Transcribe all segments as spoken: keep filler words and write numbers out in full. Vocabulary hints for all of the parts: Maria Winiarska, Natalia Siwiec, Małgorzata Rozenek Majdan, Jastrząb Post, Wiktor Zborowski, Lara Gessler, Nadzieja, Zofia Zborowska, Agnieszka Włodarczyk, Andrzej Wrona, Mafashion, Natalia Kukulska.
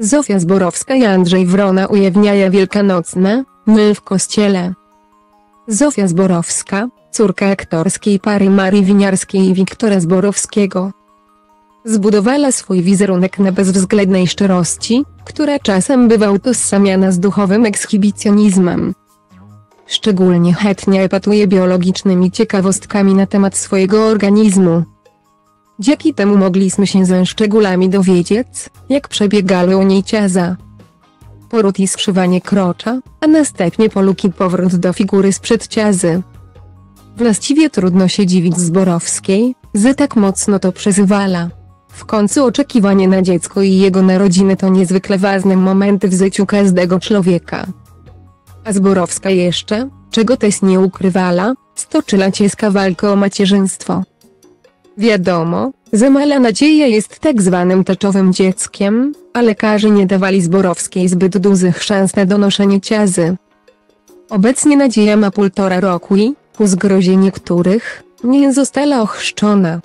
Zofia Zborowska i Andrzej Wrona ujawniają wielkanocne my w kościele. Zofia Zborowska, córka aktorskiej pary Marii Winiarskiej i Wiktora Zborowskiego, zbudowała swój wizerunek na bezwzględnej szczerości, która czasem bywa utożsamiana z duchowym ekshibicjonizmem. Szczególnie chętnie epatuje biologicznymi ciekawostkami na temat swojego organizmu. Dzięki temu mogliśmy się ze szczegółami dowiedzieć, jak przebiegały u niej ciaza, poród i skrzywanie krocza, a następnie poluk i powrót do figury sprzed ciazy. Właściwie trudno się dziwić Zborowskiej, że tak mocno to przeżywała. W końcu oczekiwanie na dziecko i jego narodziny to niezwykle ważny moment w życiu każdego człowieka. A Zborowska jeszcze, czego też nie ukrywała, stoczyła ciężką walkę o macierzyństwo. Wiadomo, że mała Nadzieja jest tak zwanym teczowym dzieckiem, a lekarze nie dawali Zborowskiej zbyt dużych szans na donoszenie ciazy. Obecnie Nadzieja ma półtora roku i, ku zgrozie niektórych, nie została ochrzczona.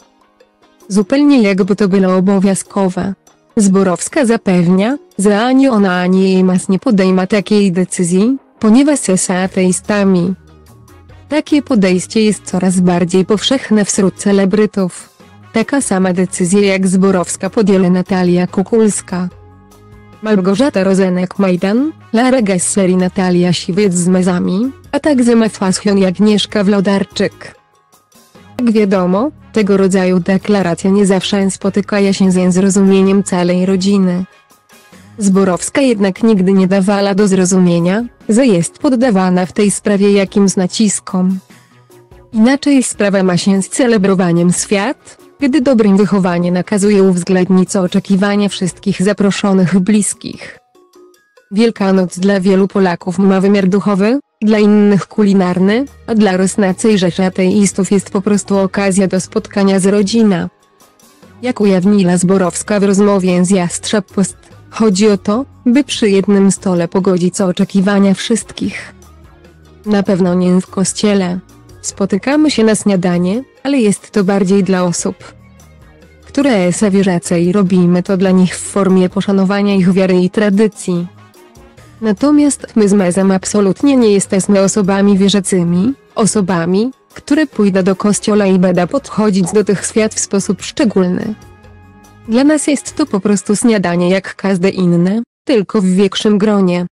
Zupełnie jakby to było obowiązkowe. Zborowska zapewnia, że ani ona ani jej mas nie podejma takiej decyzji, ponieważ są ateistami. Takie podejście jest coraz bardziej powszechne wśród celebrytów. Taka sama decyzja jak Zborowska podjęła Natalia Kukulska, Małgorzata Rozenek Majdan, Lara Gessler i Natalia Siwiec z mezami, a także Mafashion i Agnieszka Włodarczyk. Jak wiadomo, tego rodzaju deklaracja nie zawsze spotyka się ze zrozumieniem całej rodziny. Zborowska jednak nigdy nie dawała do zrozumienia, że jest poddawana w tej sprawie jakimś naciskom. Inaczej sprawa ma się z celebrowaniem świat, gdy dobrym wychowanie nakazuje uwzględnić oczekiwania wszystkich zaproszonych bliskich. Wielkanoc dla wielu Polaków ma wymiar duchowy, dla innych kulinarny, a dla rosnącej rzeszy ateistów jest po prostu okazja do spotkania z rodziną. Jak ujawniła Zborowska w rozmowie z Jastrząb Post, chodzi o to, by przy jednym stole pogodzić oczekiwania wszystkich. Na pewno nie w kościele. Spotykamy się na śniadanie, ale jest to bardziej dla osób, które są wierzące i robimy to dla nich w formie poszanowania ich wiary i tradycji. Natomiast my z mezem absolutnie nie jesteśmy osobami wierzącymi, osobami, które pójdą do kościoła i będą podchodzić do tych świat w sposób szczególny. Dla nas jest to po prostu śniadanie jak każde inne, tylko w większym gronie.